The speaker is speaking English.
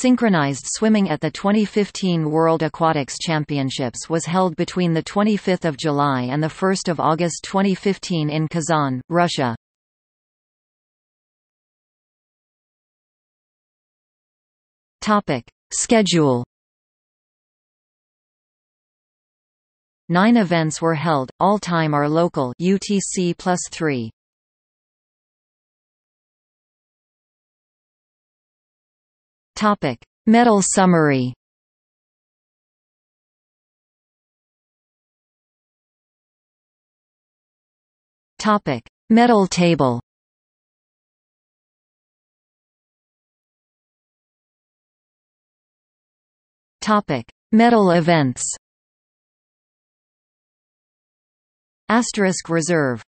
Synchronised swimming at the 2015 World Aquatics Championships was held between 25 July and 1 August 2015 in Kazan, Russia. Schedule. 9 events were held, all time are local UTC+3. Topic: medal summary. Topic: medal table. Topic: medal events. Asterisk reserve.